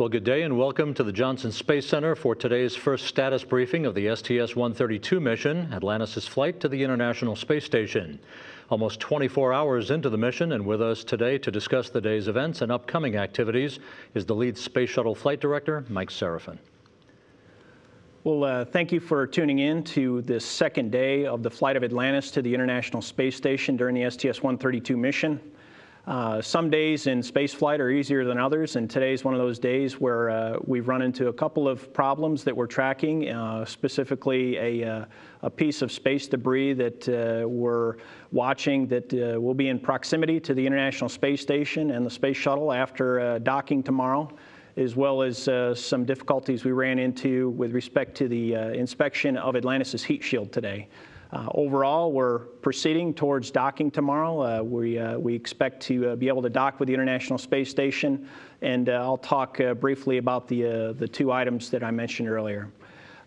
Well, good day and welcome to the Johnson Space Center for today's first status briefing of the STS-132 mission, Atlantis' flight to the International Space Station. Almost 24 hours into the mission, and with us today to discuss the day's events and upcoming activities is the lead Space Shuttle Flight Director, Mike Serafin. Well, thank you for tuning in to this second day of the flight of Atlantis to the International Space Station during the STS-132 mission. Some days in spaceflight are easier than others, and today's one of those days where we've run into a couple of problems that we're tracking, specifically a piece of space debris that we're watching that will be in proximity to the International Space Station and the Space Shuttle after docking tomorrow, as well as some difficulties we ran into with respect to the inspection of Atlantis' heat shield today. Overall, we're proceeding towards docking tomorrow. We expect to be able to dock with the International Space Station, and I'll talk briefly about the two items that I mentioned earlier.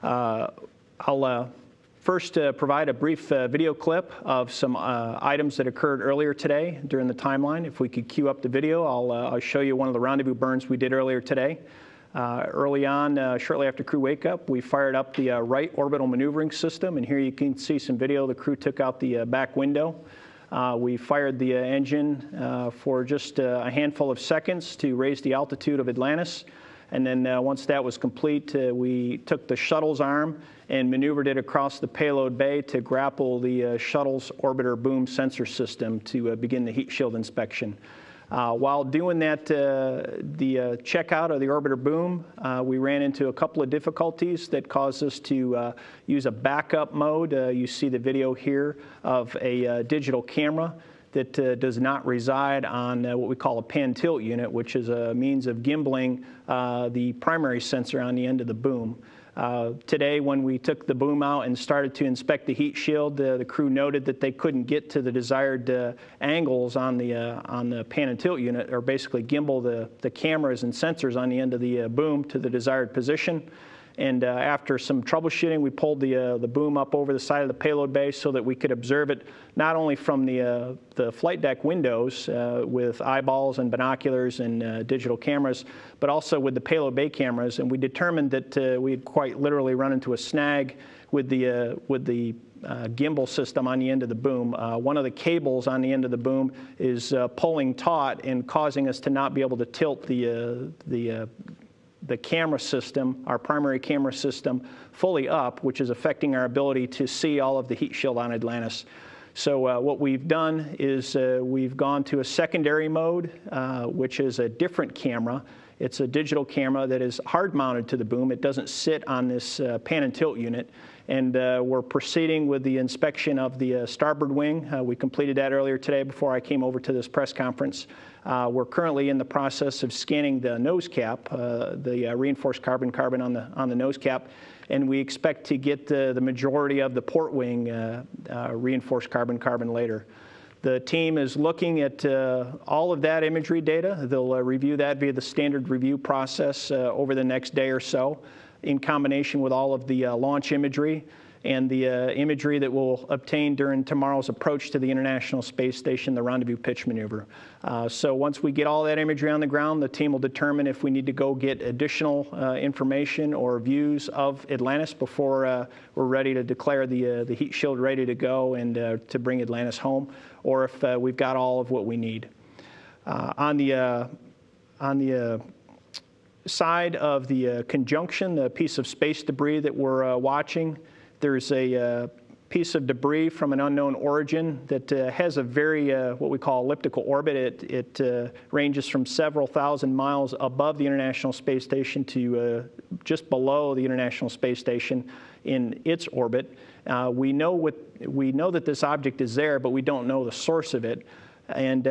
I'll first provide a brief video clip of some items that occurred earlier today during the timeline. If we could cue up the video, I'll show you one of the rendezvous burns we did earlier today. Early on, shortly after crew wake-up, we fired up the right orbital maneuvering system, and here you can see some video. The crew took out the back window. We fired the engine for just a handful of seconds to raise the altitude of Atlantis, and then once that was complete, we took the shuttle's arm and maneuvered it across the payload bay to grapple the shuttle's orbiter boom sensor system to begin the heat shield inspection. While doing that, the checkout of the orbiter boom, we ran into a couple of difficulties that caused us to use a backup mode. You see the video here of a digital camera that does not reside on what we call a pan tilt unit, which is a means of gimbling the primary sensor on the end of the boom. Today, when we took the boom out and started to inspect the heat shield, the crew noted that they couldn't get to the desired angles on the pan and tilt unit, or basically gimbal the cameras and sensors on the end of the boom to the desired position. And after some troubleshooting, we pulled the boom up over the side of the payload bay so that we could observe it not only from the flight deck windows with eyeballs and binoculars and digital cameras, but also with the payload bay cameras. And we determined that we had quite literally run into a snag with the gimbal system on the end of the boom. One of the cables on the end of the boom is pulling taut and causing us to not be able to tilt the camera system, our primary camera system, fully up, which is affecting our ability to see all of the heat shield on Atlantis. So what we've done is we've gone to a secondary mode, which is a different camera. It's a digital camera that is hard mounted to the boom. It doesn't sit on this pan and tilt unit. And we're proceeding with the inspection of the starboard wing. We completed that earlier today before I came over to this press conference. We're currently in the process of scanning the nose cap, the reinforced carbon-carbon on the nose cap, and we expect to get the majority of the port wing reinforced carbon-carbon later. The team is looking at all of that imagery data. They'll review that via the standard review process over the next day or so, in combination with all of the launch imagery and the imagery that we'll obtain during tomorrow's approach to the International Space Station, the rendezvous pitch maneuver. So once we get all that imagery on the ground, the team will determine if we need to go get additional information or views of Atlantis before we're ready to declare the heat shield ready to go and to bring Atlantis home, or if we've got all of what we need. On the side of the conjunction, the piece of space debris that we're watching, there's a piece of debris from an unknown origin that has a very, what we call elliptical orbit. It ranges from several thousand miles above the International Space Station to just below the International Space Station in its orbit. We know that this object is there, but we don't know the source of it. And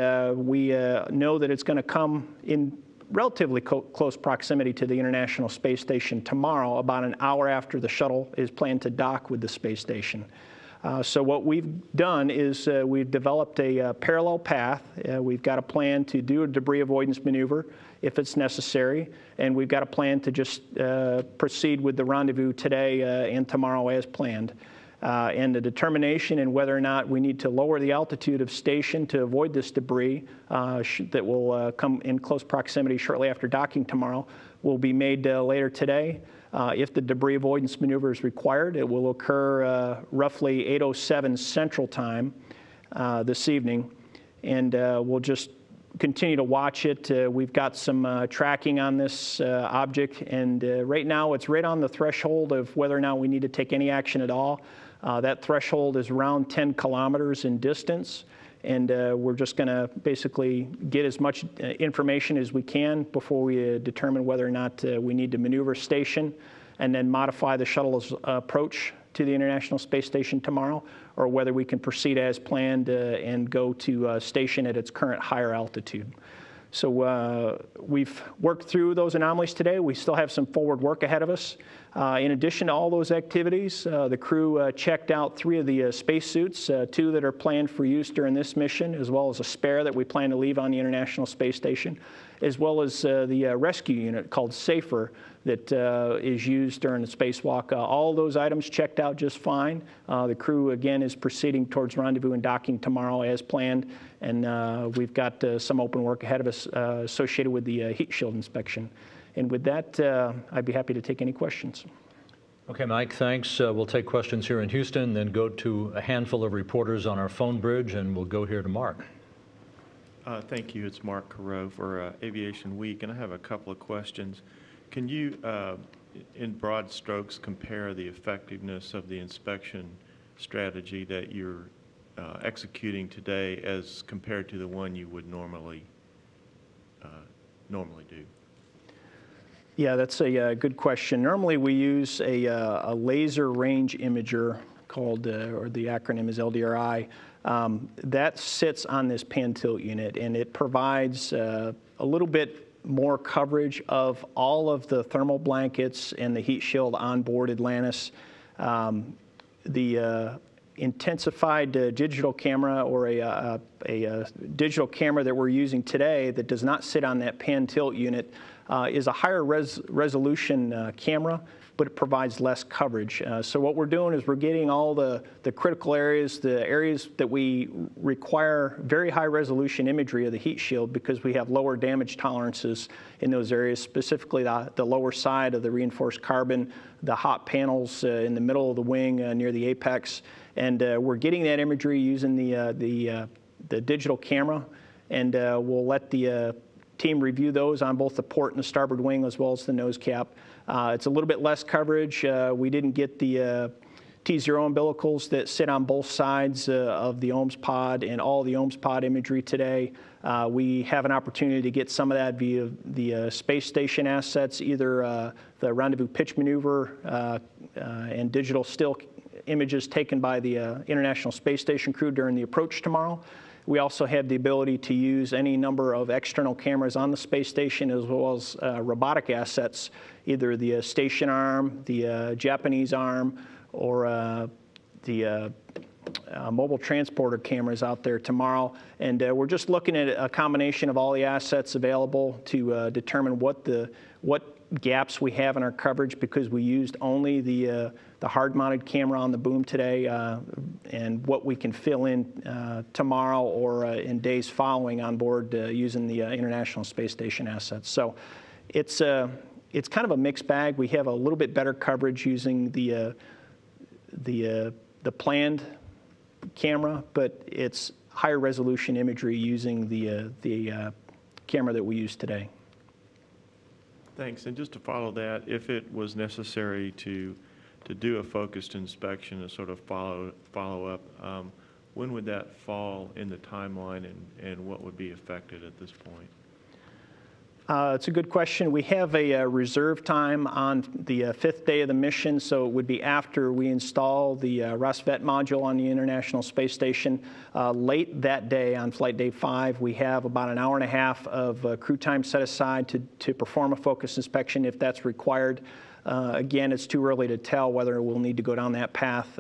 we know that it's going to come in relatively close proximity to the International Space Station tomorrow, about an hour after the shuttle is planned to dock with the space station. So what we've done is we've developed a parallel path. We've got a plan to do a debris avoidance maneuver if it's necessary, and we've got a plan to just proceed with the rendezvous today and tomorrow as planned. and the determination in whether or not we need to lower the altitude of station to avoid this debris that will come in close proximity shortly after docking tomorrow will be made later today. If the debris avoidance maneuver is required, it will occur roughly 8:07 Central Time this evening, and we'll just continue to watch it. We've got some tracking on this object, and right now it's right on the threshold of whether or not we need to take any action at all. That threshold is around 10 kilometers in distance, and we're just going to basically get as much information as we can before we determine whether or not we need to maneuver station and then modify the shuttle's approach to the International Space Station tomorrow, or whether we can proceed as planned and go to station at its current higher altitude. So we've worked through those anomalies today. We still have some forward work ahead of us. In addition to all those activities, the crew checked out 3 of the spacesuits, 2 that are planned for use during this mission, as well as a spare that we plan to leave on the International Space Station, as well as the rescue unit called SAFER that is used during the spacewalk. All those items checked out just fine. The crew, again, is proceeding towards rendezvous and docking tomorrow as planned, and we've got some open work ahead of us associated with the heat shield inspection. And with that, I'd be happy to take any questions. Okay, Mike, thanks. We'll take questions here in Houston, then go to a handful of reporters on our phone bridge, and we'll go here to Mark. Thank you. It's Mark Carew for Aviation Week, and I have a couple of questions. Can you, in broad strokes, compare the effectiveness of the inspection strategy that you're executing today as compared to the one you would normally do? Yeah, that's a good question. Normally we use a laser range imager called, or the acronym is LDRI. That sits on this pan tilt unit, and it provides a little bit more coverage of all of the thermal blankets and the heat shield on board Atlantis. The intensified digital camera, or a digital camera that we're using today that does not sit on that pan tilt unit, is a higher resolution camera, but it provides less coverage. So what we're doing is we're getting all the critical areas, the areas that we require very high resolution imagery of the heat shield, because we have lower damage tolerances in those areas, specifically the lower side of the reinforced carbon, the hot panels in the middle of the wing near the apex. And we're getting that imagery using the digital camera, and we'll let the team review those on both the port and the starboard wing, as well as the nose cap. It's a little bit less coverage. We didn't get the T0 umbilicals that sit on both sides of the ohms pod and all the ohms pod imagery today. We have an opportunity to get some of that via the space station assets, either the rendezvous pitch maneuver and digital still images taken by the International Space Station crew during the approach tomorrow. We also have the ability to use any number of external cameras on the space station, as well as robotic assets, either the station arm, the Japanese arm, or the mobile transporter cameras out there tomorrow. And we're just looking at a combination of all the assets available to determine what gaps we have in our coverage, because we used only the hard-mounted camera on the boom today, and what we can fill in tomorrow or in days following on board using the International Space Station assets. So it's kind of a mixed bag. We have a little bit better coverage using the planned camera, but it's higher resolution imagery using the camera that we use today. Thanks. And just to follow that, if it was necessary to do a focused inspection and sort of follow up, when would that fall in the timeline, and what would be affected at this point? It's a good question. We have a reserve time on the 5th day of the mission, so it would be after we install the RASVET module on the International Space Station. Late that day, on flight day 5, we have about an hour and a half of crew time set aside to perform a focus inspection if that's required. Again, it's too early to tell whether we'll need to go down that path.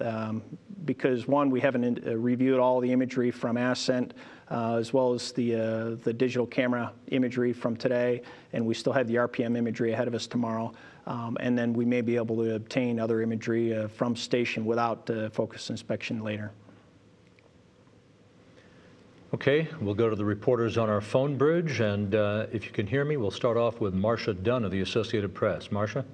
because one, we haven't reviewed all the imagery from Ascent, as well as the digital camera imagery from today, and we still have the RPM imagery ahead of us tomorrow. And then we may be able to obtain other imagery from station without focus inspection later. Okay, we'll go to the reporters on our phone bridge, and if you can hear me, we'll start off with Marcia Dunn of the Associated Press. Marcia?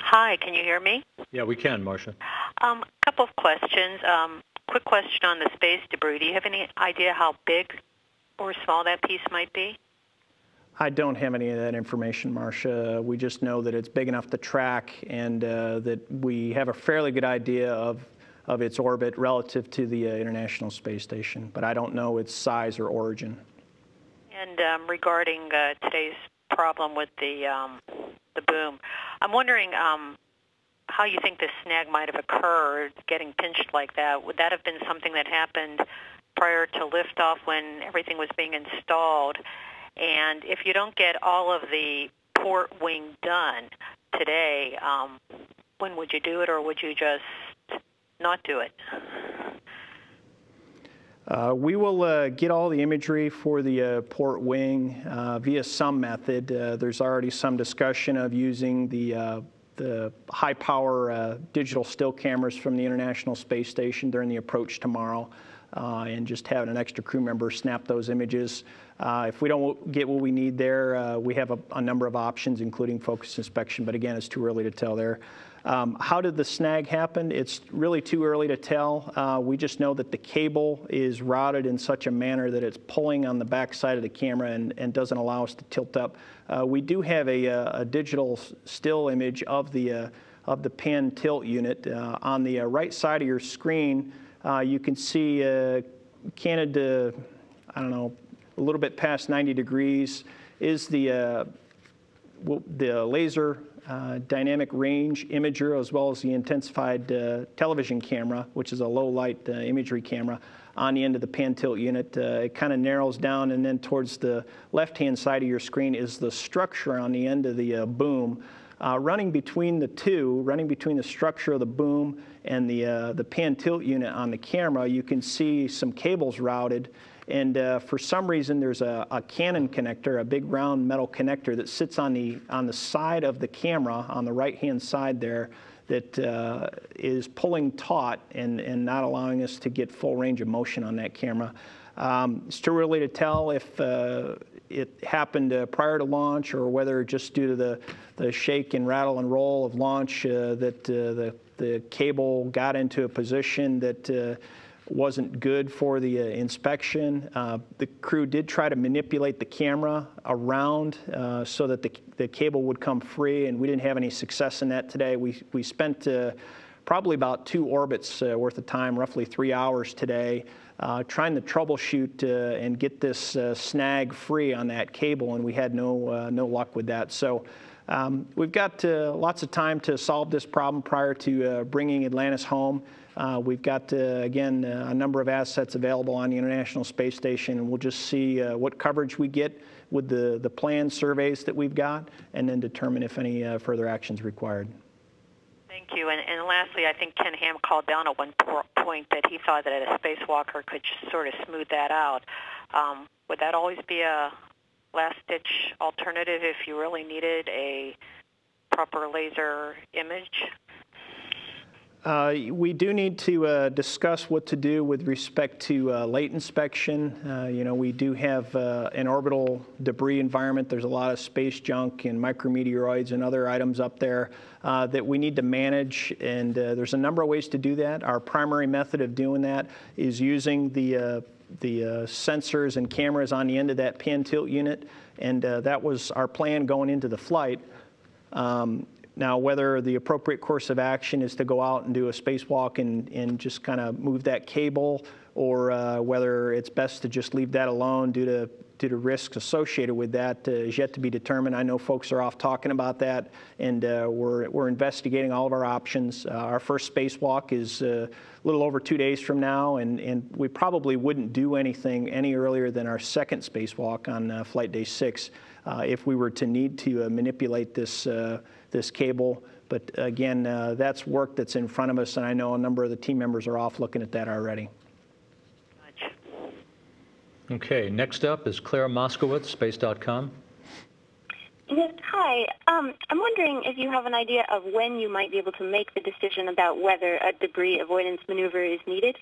Hi, can you hear me? Yeah, we can, Marcia. A couple of questions. Quick question on the space debris. Do you have any idea how big or small that piece might be? I don't have any of that information, Marcia. We just know that it's big enough to track, and that we have a fairly good idea of its orbit relative to the International Space Station, but I don't know its size or origin. And regarding today's problem with the boom, I'm wondering how you think this snag might have occurred, getting pinched like that. Would that have been something that happened prior to liftoff when everything was being installed? And if you don't get all of the port wing done today, when would you do it, or would you just not do it? We will get all the imagery for the port wing via some method. There's already some discussion of using the high-power digital still cameras from the International Space Station during the approach tomorrow, and just having an extra crew member snap those images. If we don't get what we need there, we have a number of options, including focus inspection, but again, it's too early to tell there. How did the snag happen? It's really too early to tell. We just know that the cable is routed in such a manner that it's pulling on the backside of the camera and doesn't allow us to tilt up. We do have a digital still image of the pan tilt unit. On the right side of your screen, you can see canted to, I don't know, a little bit past 90 degrees is the laser dynamic range imager, as well as the intensified television camera, which is a low light imagery camera on the end of the pan tilt unit. It kind of narrows down, and then towards the left hand side of your screen is the structure on the end of the boom. Running between the two, running between the structure of the boom and the pan tilt unit on the camera, you can see some cables routed. And for some reason, there's a Canon connector, a big round metal connector that sits on the side of the camera, on the right-hand side there, that is pulling taut and not allowing us to get full range of motion on that camera. It's too early to tell if it happened prior to launch, or whether just due to the shake and rattle and roll of launch that the cable got into a position that wasn't good for the inspection. The crew did try to manipulate the camera around so that the cable would come free, and we didn't have any success in that today. We spent probably about 2 orbits worth of time, roughly 3 hours today, trying to troubleshoot and get this snag free on that cable, and we had no luck with that. So we've got lots of time to solve this problem prior to bringing Atlantis home. We've got, again, a number of assets available on the International Space Station, and we'll just see what coverage we get with the planned surveys that we've got, and then determine if any further action's required. Thank you. And lastly, I think Ken Ham called down at one point that he thought that a spacewalker could sort of smooth that out. Would that always be a last-ditch alternative if you really needed a proper laser image? We do need to discuss what to do with respect to late inspection. You know, we do have an orbital debris environment. There's a lot of space junk and micrometeoroids and other items up there that we need to manage, and there's a number of ways to do that. Our primary method of doing that is using the sensors and cameras on the end of that pan tilt unit, and that was our plan going into the flight. Now, whether the appropriate course of action is to go out and do a spacewalk and just kind of move that cable, or whether it's best to just leave that alone due to risks associated with that is yet to be determined. I know folks are off talking about that, and we're investigating all of our options. Our first spacewalk is a little over 2 days from now, and we probably wouldn't do anything any earlier than our second spacewalk on flight day 6 if we were to need to manipulate this cable But again, that's work that's in front of us, and I know a number of the team members are off looking at that already. Okay, next up is Clara Moskowitz, Space.com. Yes, hi. I'm wondering if you have an idea of when you might be able to make the decision about whether a debris avoidance maneuver is needed?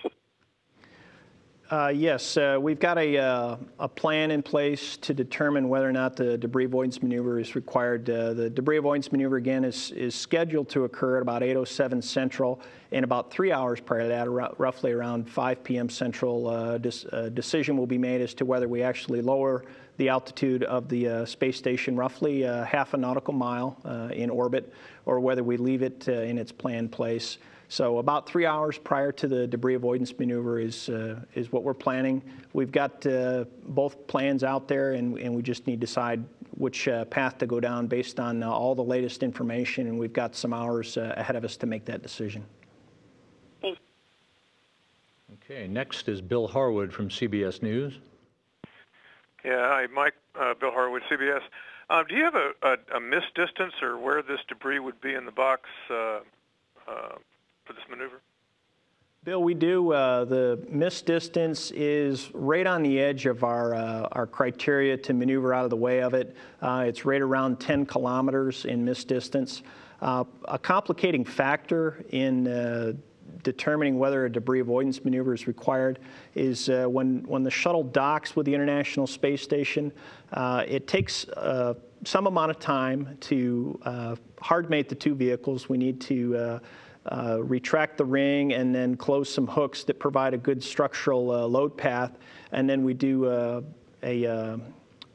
Yes, we've got a plan in place to determine whether or not the debris avoidance maneuver is required. The debris avoidance maneuver, again, is scheduled to occur at about 8:07 Central in about 3 hours prior to that, roughly around 5 p.m. Central. Decision will be made as to whether we actually lower the altitude of the space station roughly half a nautical mile in orbit, or whether we leave it in its planned place. So about 3 hours prior to the debris avoidance maneuver is what we're planning. We've got both plans out there, and we just need to decide which path to go down based on all the latest information, and we've got some hours ahead of us to make that decision. Thanks. Okay, next is Bill Harwood from CBS News. Yeah, hi, Mike. Bill Harwood, CBS. Do you have a missed distance or where this debris would be in the box for this maneuver? Bill, we do. The missed distance is right on the edge of our criteria to maneuver out of the way of it. It's right around 10 kilometers in missed distance. A complicating factor in determining whether a debris avoidance maneuver is required is when the shuttle docks with the International Space Station, it takes some amount of time to hard mate the two vehicles. We need to retract the ring and then close some hooks that provide a good structural load path, and then we do a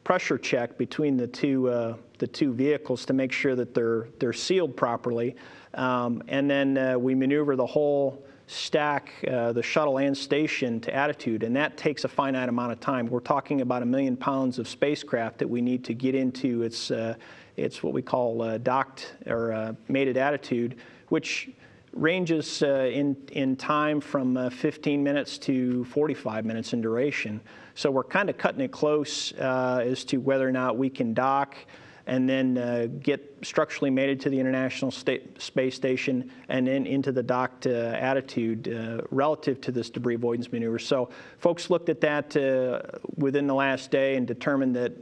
pressure check between the two vehicles to make sure that they're sealed properly, and then we maneuver the whole stack, the shuttle and station, to attitude, and that takes a finite amount of time. We're talking about 1 million pounds of spacecraft that we need to get into its what we call docked or mated attitude, which ranges in time from 15 minutes to 45 minutes in duration. So we're kind of cutting it close as to whether or not we can dock and then get structurally mated to the International Space Station and then into the docked attitude relative to this debris avoidance maneuver. So folks looked at that within the last day and determined that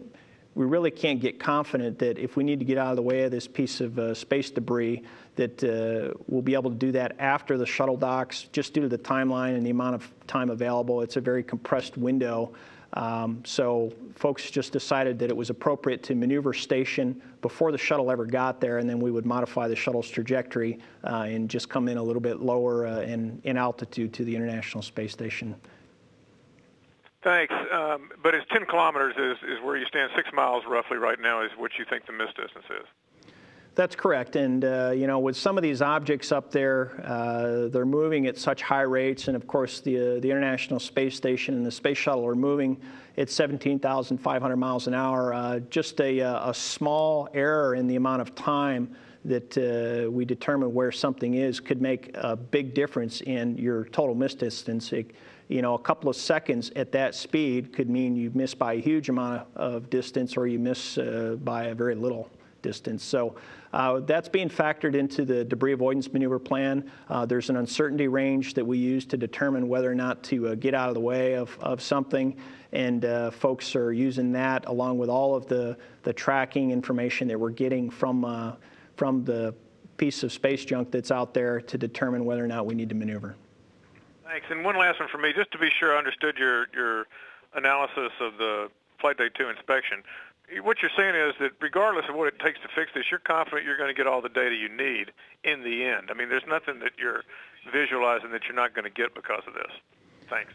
we really can't get confident that if we need to get out of the way of this piece of space debris, that we'll be able to do that after the shuttle docks, just due to the timeline and the amount of time available. It's a very compressed window. So folks just decided that it was appropriate to maneuver station before the shuttle ever got there, and then we would modify the shuttle's trajectory and just come in a little bit lower in altitude to the International Space Station. Thanks. But it's 10 kilometers is where you stand. 6 miles roughly right now is what you think the missed distance is. That's correct. And, you know, with some of these objects up there, they're moving at such high rates. And, of course, the International Space Station and the Space Shuttle are moving at 17,500 miles an hour. Just a small error in the amount of time that we determine where something is could make a big difference in your total missed distance. You know, a couple of seconds at that speed could mean you miss by a huge amount of distance, or you miss by a very little distance. So that's being factored into the debris avoidance maneuver plan. There's an uncertainty range that we use to determine whether or not to get out of the way of something, and folks are using that along with all of the tracking information that we're getting from the piece of space junk that's out there to determine whether or not we need to maneuver. Thanks. And one last one for me, just to be sure I understood your analysis of the Flight Day 2 inspection. What you're saying is that regardless of what it takes to fix this, you're confident you're going to get all the data you need in the end. I mean, there's nothing that you're visualizing that you're not going to get because of this. Thanks.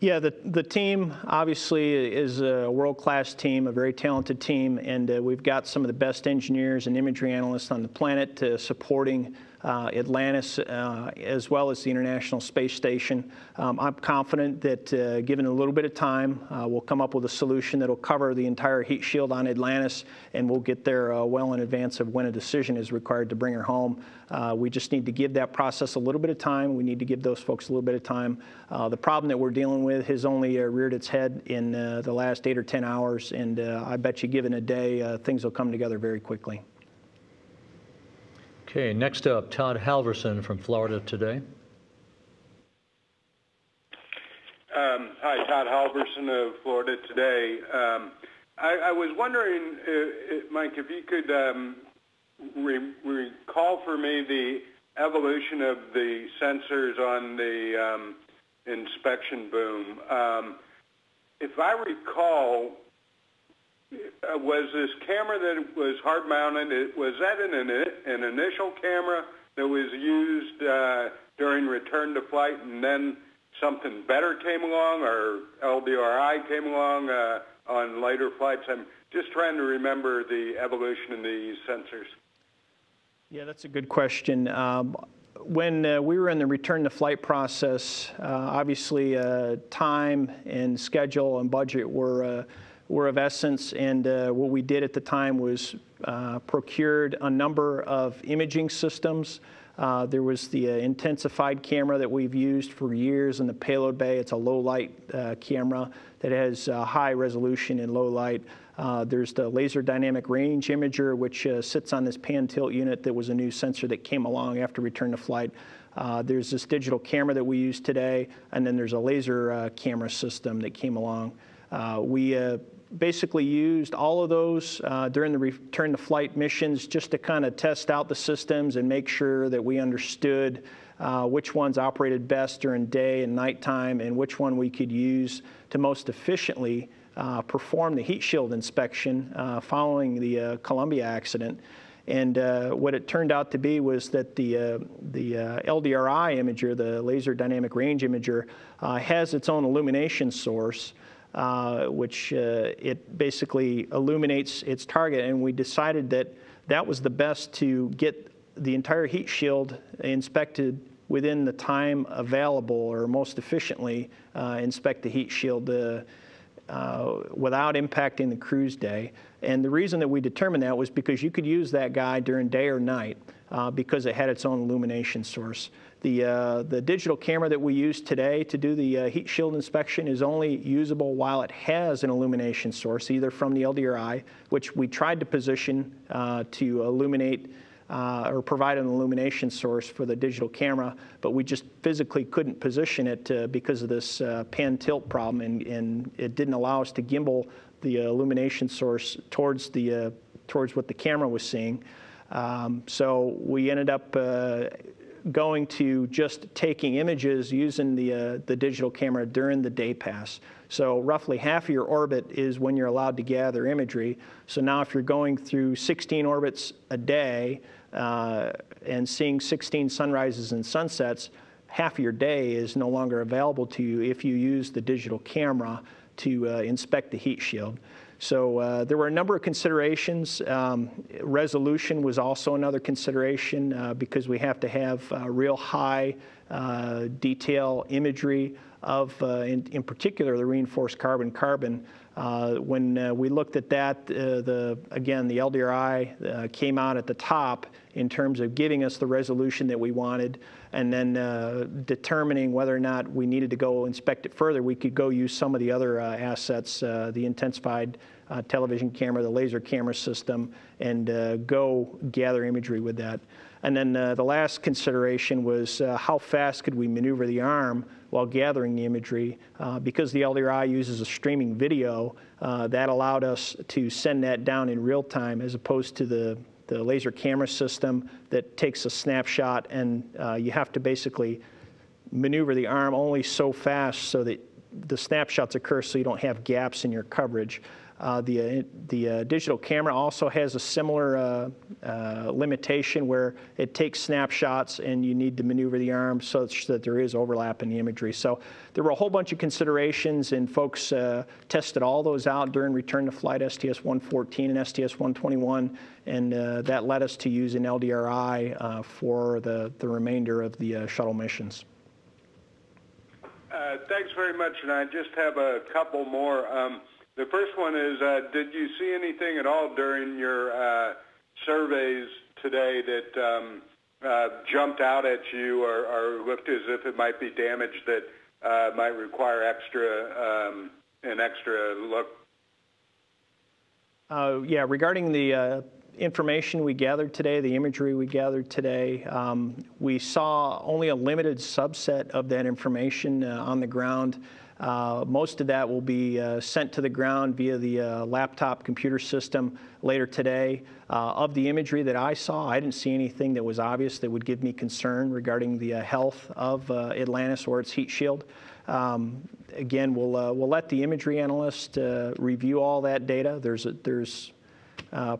Yeah, the team obviously is a world-class team, a very talented team, and we've got some of the best engineers and imagery analysts on the planet supporting Atlantis as well as the International Space Station. I'm confident that given a little bit of time, we'll come up with a solution that'll cover the entire heat shield on Atlantis, and we'll get there well in advance of when a decision is required to bring her home. We just need to give that process a little bit of time. We need to give those folks a little bit of time. The problem that we're dealing with has only reared its head in the last 8 or 10 hours, and I bet you given a day, things will come together very quickly. Okay, next up, Todd Halverson from Florida Today. Hi, Todd Halverson of Florida Today. I was wondering, Mike, if you could recall for me the evolution of the sensors on the inspection boom. If I recall, was this camera that was hard mounted, was that an initial camera that was used during return to flight, and then something better came along, or LDRI came along on later flights? I'm just trying to remember the evolution in these sensors. Yeah, that's a good question. When we were in the return to flight process, obviously time and schedule and budget were of essence, and what we did at the time was procured a number of imaging systems. There was the intensified camera that we've used for years in the payload bay. It's a low light camera that has high resolution in low light. There's the laser dynamic range imager, which sits on this pan tilt unit that was a new sensor that came along after return to flight. There's this digital camera that we use today, and then there's a laser camera system that came along. We basically used all of those during the return to flight missions just to kind of test out the systems and make sure that we understood which ones operated best during day and nighttime, and which one we could use to most efficiently perform the heat shield inspection following the Columbia accident. And what it turned out to be was that the LDRI imager, the laser dynamic range imager, has its own illumination source, which it basically illuminates its target, and we decided that that was the best to get the entire heat shield inspected within the time available, or most efficiently inspect the heat shield without impacting the cruise day. And the reason that we determined that was because you could use that guy during day or night because it had its own illumination source. The digital camera that we use today to do the heat shield inspection is only usable while it has an illumination source, either from the LDRI, which we tried to position to illuminate or provide an illumination source for the digital camera, but we just physically couldn't position it because of this pan tilt problem, and it didn't allow us to gimbal the illumination source towards the towards what the camera was seeing. So we ended up going to just taking images using the digital camera during the day pass. So roughly half of your orbit is when you're allowed to gather imagery. So now if you're going through 16 orbits a day and seeing 16 sunrises and sunsets, half of your day is no longer available to you if you use the digital camera to inspect the heat shield. So there were a number of considerations. Resolution was also another consideration because we have to have real high detail imagery of, in particular, the reinforced carbon-carbon. When we looked at that, again, the LDRI came out at the top in terms of giving us the resolution that we wanted, and then determining whether or not we needed to go inspect it further. We could go use some of the other assets, the intensified television camera, the laser camera system, and go gather imagery with that. And then the last consideration was how fast could we maneuver the arm while gathering the imagery. Because the LDRI uses a streaming video, that allowed us to send that down in real time, as opposed to the laser camera system that takes a snapshot, and you have to basically maneuver the arm only so fast so that the snapshots occur so you don't have gaps in your coverage. The digital camera also has a similar limitation where it takes snapshots and you need to maneuver the arm such that there is overlap in the imagery. So there were a whole bunch of considerations, and folks tested all those out during return to flight STS-114 and STS-121, and that led us to use an LDRI for the remainder of the shuttle missions. Thanks very much, and I just have a couple more. The first one is, did you see anything at all during your surveys today that jumped out at you, or looked as if it might be damage that might require extra an extra look? Yeah, regarding the information we gathered today, the imagery we gathered today, we saw only a limited subset of that information on the ground. Most of that will be sent to the ground via the laptop computer system later today. Of the imagery that I saw, I didn't see anything that was obvious that would give me concern regarding the health of Atlantis or its heat shield. Again, we'll let the imagery analyst review all that data. There's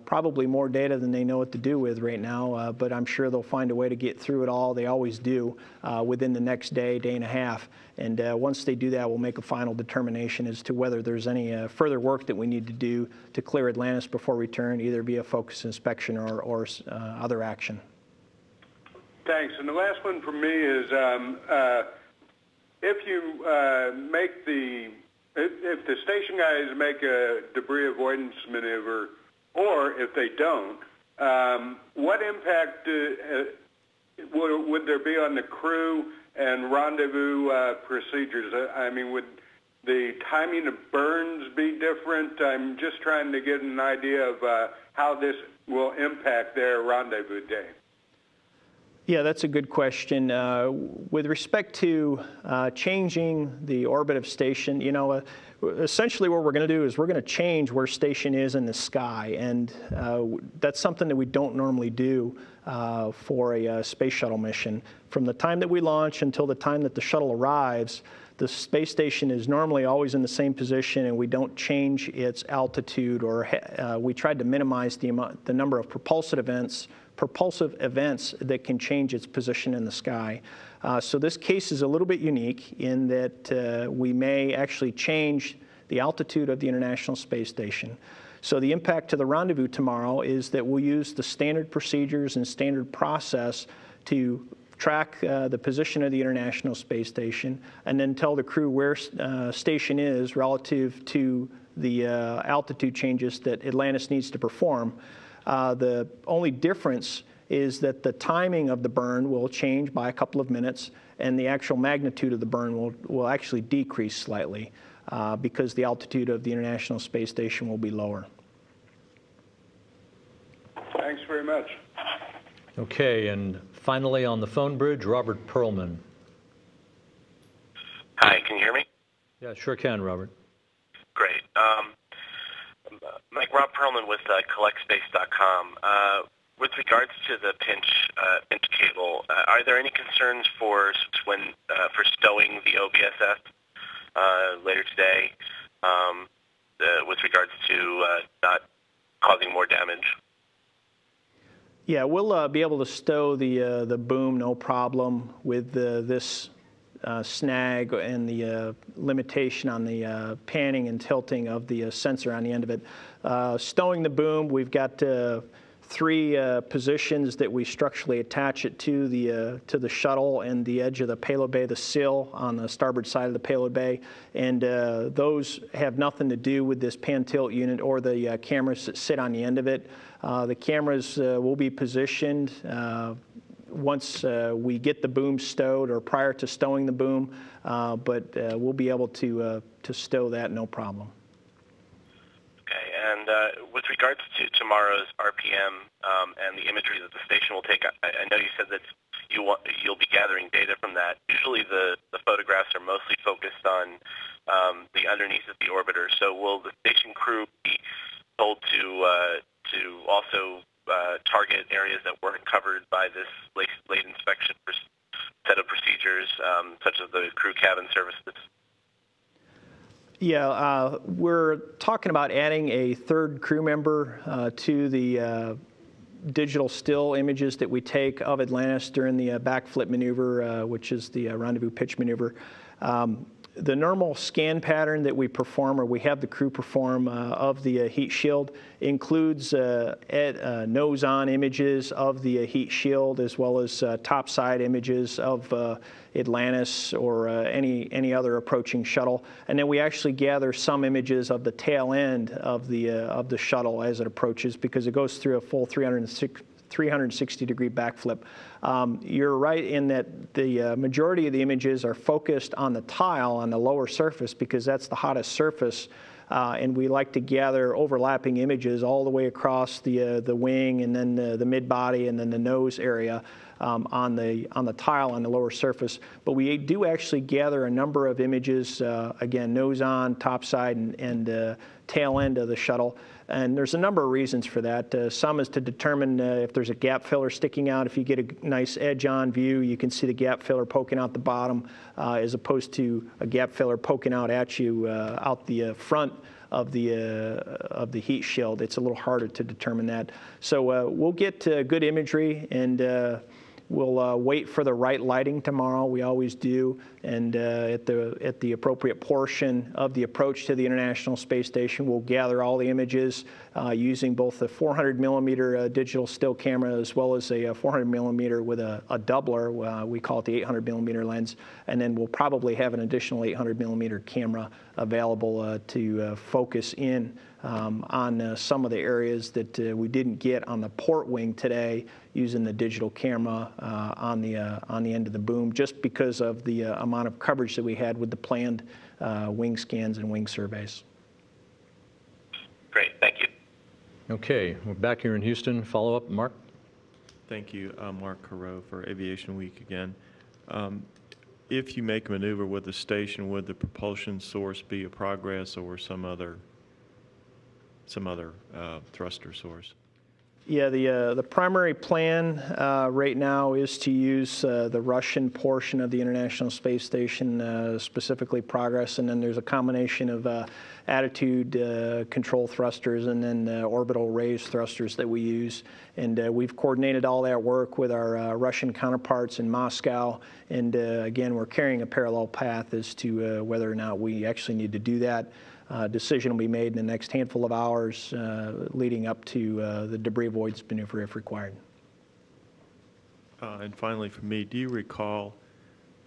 probably more data than they know what to do with right now, but I'm sure they'll find a way to get through it all. They always do within the next day, day and a half. And once they do that, we'll make a final determination as to whether there's any further work that we need to do to clear Atlantis before return, either via focus inspection or other action. Thanks. And the last one for me is if you make the, if the station guys make a debris avoidance maneuver, or if they don't, what impact would there be on the crew and rendezvous procedures? I mean, would the timing of burns be different? I'm just trying to get an idea of how this will impact their rendezvous day. Yeah, that's a good question. With respect to changing the orbit of station, you know, essentially what we're going to do is we're going to change where station is in the sky, and that's something that we don't normally do for a space shuttle mission. From the time that we launch until the time that the shuttle arrives, the space station is normally always in the same position, and we don't change its altitude, or we tried to minimize the number of propulsive events that can change its position in the sky. So this case is a little bit unique in that we may actually change the altitude of the International Space Station. So the impact to the rendezvous tomorrow is that we'll use the standard procedures and standard process to track the position of the International Space Station and then tell the crew where station is relative to the altitude changes that Atlantis needs to perform. The only difference is that the timing of the burn will change by a couple of minutes, and the actual magnitude of the burn will actually decrease slightly because the altitude of the International Space Station will be lower. Thanks very much. Okay, and finally on the phone bridge, Robert Perlman. Hi, can you hear me? Yeah, sure can, Robert. Great. Mike, Rob Perlman with collectspace.com. With regards to the pinch cable, are there any concerns for stowing the OBSS later today with regards to not causing more damage? Yeah, we'll be able to stow the boom, no problem, with this snag and the limitation on the panning and tilting of the sensor on the end of it. Stowing the boom, we've got three positions that we structurally attach it to the shuttle and the edge of the payload bay, the sill on the starboard side of the payload bay, and those have nothing to do with this pan tilt unit or the cameras that sit on the end of it. The cameras will be positioned once we get the boom stowed or prior to stowing the boom, but we'll be able to stow that no problem. Okay, and with regards to tomorrow's RPM and the imagery that the station will take, I know you said that you'll be gathering data from that. Usually the photographs are mostly focused on the underneath of the orbiter, so will the station crew be told to also target areas that weren't covered by this late inspection set of procedures, such as the crew cabin services? Yeah, we're talking about adding a third crew member to the digital still images that we take of Atlantis during the backflip maneuver, which is the rendezvous pitch maneuver. The normal scan pattern that we perform, or we have the crew perform of the heat shield, includes nose-on images of the heat shield, as well as topside images of Atlantis or any other approaching shuttle, and then we actually gather some images of the tail end of the shuttle as it approaches, because it goes through a full 360-degree backflip. You're right in that the majority of the images are focused on the tile on the lower surface because that's the hottest surface and we like to gather overlapping images all the way across the wing, and then the mid-body, and then the nose area on the tile on the lower surface. But we do actually gather a number of images, again, nose on, top side, and tail end of the shuttle. And there's a number of reasons for that. Some is to determine if there's a gap filler sticking out. If you get a nice edge-on view, you can see the gap filler poking out the bottom as opposed to a gap filler poking out at you out the front of the heat shield. It's a little harder to determine that. So we'll get good imagery, and we'll wait for the right lighting tomorrow. We always do, and at the appropriate portion of the approach to the International Space Station, we'll gather all the images using both the 400mm digital still camera as well as a 400mm with a doubler. We call it the 800mm lens, and then we'll probably have an additional 800mm camera available to focus in on some of the areas that we didn't get on the port wing today, using the digital camera on the end of the boom, just because of the amount of coverage that we had with the planned wing scans and wing surveys. Great, thank you. Okay, we're back here in Houston. Follow up, Mark. Thank you, Mark Carreau for Aviation Week again. If you make a maneuver with the station, would the propulsion source be a Progress or some other thruster source? Yeah, the primary plan right now is to use the Russian portion of the International Space Station, specifically Progress, and then there's a combination of attitude control thrusters and then orbital raise thrusters that we use. And we've coordinated all that work with our Russian counterparts in Moscow. And again, we're carrying a parallel path as to whether or not we actually need to do that. Decision will be made in the next handful of hours leading up to the debris avoidance maneuver if required. And finally for me, do you recall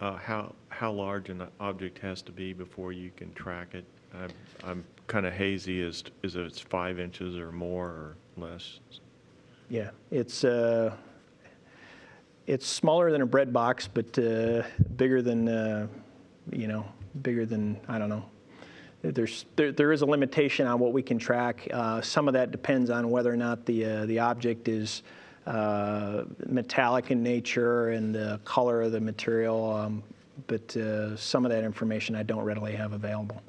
how large an object has to be before you can track it? I'm kind of hazy as is it's 5 inches or more or less. Yeah, it's smaller than a bread box, but bigger than bigger than, I don't know. There is a limitation on what we can track. Some of that depends on whether or not the object is metallic in nature and the color of the material, but some of that information I don't readily have available.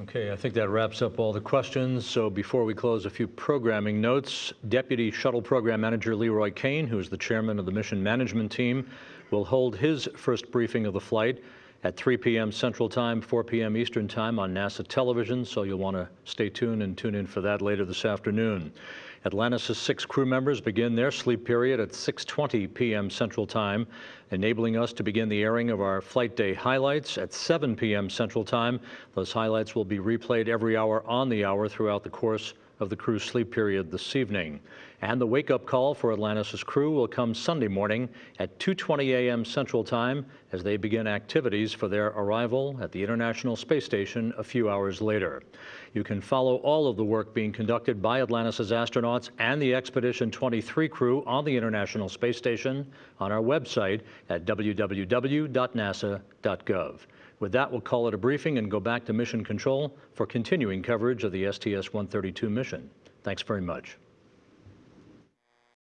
Okay, I think that wraps up all the questions. So before we close, a few programming notes. Deputy Shuttle Program Manager Leroy Kane, who is the chairman of the Mission Management Team, will hold his first briefing of the flight at 3 p.m. Central Time, 4 p.m. Eastern Time on NASA television, so you'll want to stay tuned and tune in for that later this afternoon. Atlantis' 6 crew members begin their sleep period at 6:20 p.m. Central Time, enabling us to begin the airing of our flight day highlights at 7 p.m. Central Time. Those highlights will be replayed every hour on the hour throughout the course of the crew's sleep period this evening. And the wake-up call for Atlantis' crew will come Sunday morning at 2:20 a.m. Central Time as they begin activities for their arrival at the International Space Station a few hours later. You can follow all of the work being conducted by Atlantis' astronauts and the Expedition 23 crew on the International Space Station on our website at www.nasa.gov. With that, we'll call it a briefing and go back to Mission Control for continuing coverage of the STS-132 mission. Thanks very much.